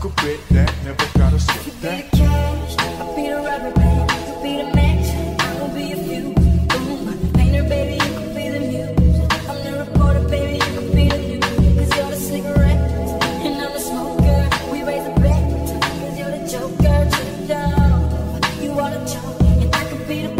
could bet that, never gotta skip that. You be the cash, I'll be the rubber band. You be the match, I will be a few. Boom, painter, baby, you could be the muse. I'm the reporter, baby, you could be the news. Cause you're the cigarette, and I'm the smoker. We raise a bet, cause you're the joker. To the dog, you are the joke, and I could be the